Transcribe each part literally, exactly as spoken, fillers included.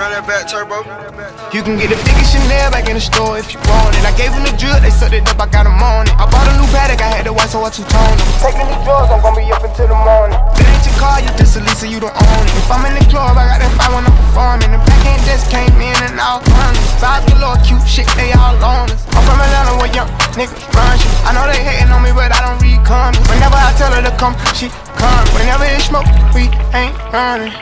Run that back, turbo. You can get the biggest Chanel back in the store if you want it. I gave them the drill, they sucked it up, I got them on it. I bought a new paddock, I had the white, so I two-toned it. Taking these drugs, I'm gonna be up until the morning. If it ain't your car, you just a lease, so you don't own it. If I'm in the club, I got that fire when I'm performing. The back end just came in and all honest. Vibes galore, cute shit, they all on us. I'm from Atlanta where young niggas run shit. I know they hating on me, but I don't read comments. Whenever I tell her to come, she comes. Whenever it smoke, we ain't running.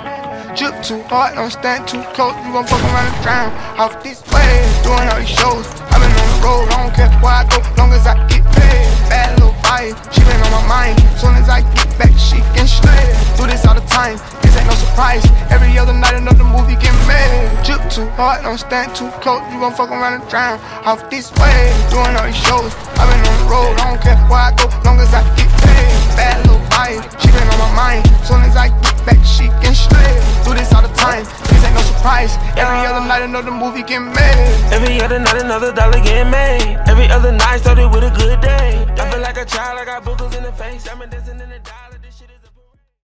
Drip too hard, don't stand too close. You gon' fuck around and drown. Off this way, doing all these shows. I've been on the road, I don't care where I go, long as I get paid. Bad little vibe, she been on my mind. Soon as I get back, she can slay. Do this all the time, this ain't no surprise. Every other night another movie get made. Drip too hard, don't stand too close. You gon' fuck around and drown. Off this way, doing all these shows. I've been on the road, I don't care where I go, long as I get paid. Bad little vibe, she been on my mind. Soon as I get back, she can slay. Do this all the time, this ain't no surprise. Every other night another movie get made. Every other night another dollar get made. Every other night started with a good day. I feel like a child, I got boogers in the face. I'm dancing in the dollar.